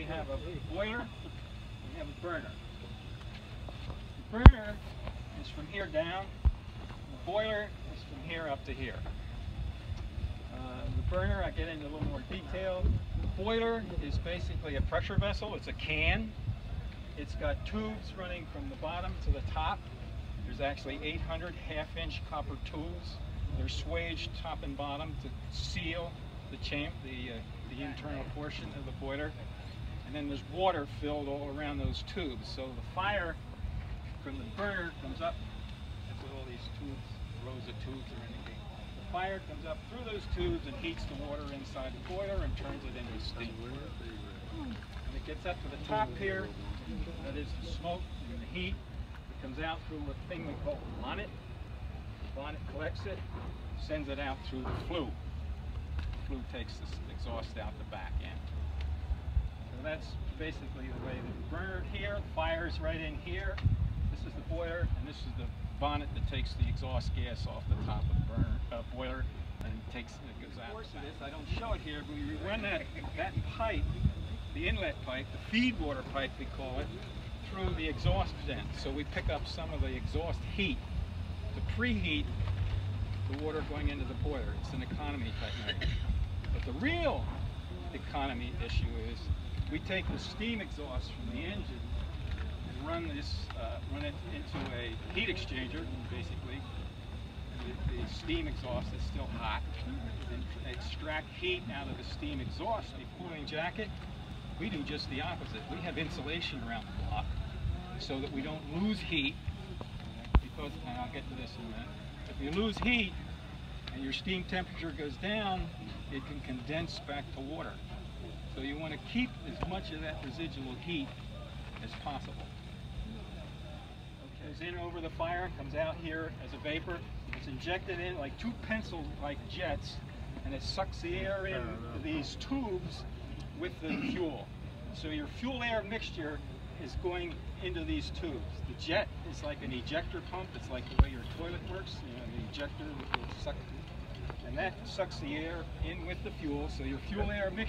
we have a boiler, we have a burner. The burner is from here down, the boiler is from here up to here. The burner, I get into a little more detail. The boiler is basically a pressure vessel, it's a can. It's got tubes running from the bottom to the top. There's actually 800 half-inch copper tubes. They're swaged top and bottom to seal the internal portion of the boiler. And then there's water filled all around those tubes. So the fire from the burner comes up. That's what all these tubes, rows of tubes are indicating. The fire comes up through those tubes and heats the water inside the boiler and turns it into steam. When it gets up to the top here, that is the smoke and the heat. It comes out through a thing we call a bonnet. The bonnet collects it, sends it out through the flue. The flue takes the exhaust out the back end. So that's basically the way the burner here, the fire's right in here. This is the boiler, and this is the bonnet that takes the exhaust gas off the top of the burner, boiler, and it goes out. Of course it is. I don't show it here, but we run that pipe, the inlet pipe, the feed water pipe we call it, through the exhaust vent. So we pick up some of the exhaust heat to preheat the water going into the boiler. It's an economy type measure. But the real economy issue is we take the steam exhaust from the engine and run it into a heat exchanger, basically. The steam exhaust is still hot. They extract heat out of the steam exhaust, a cooling jacket. We do just the opposite. We have insulation around the block so that we don't lose heat, because, and I'll get to this in a minute, if you lose heat and your steam temperature goes down, it can condense back to water. So you want to keep as much of that residual heat as possible. It goes in over the fire and comes out here as a vapor. It's injected in like two pencil-like jets, and it sucks the air in these tubes with the fuel. So your fuel air mixture is going into these tubes. The jet is like an ejector pump. It's like the way your toilet works, you know, the ejector that will suck, and that sucks the air in with the fuel. So your fuel air mixture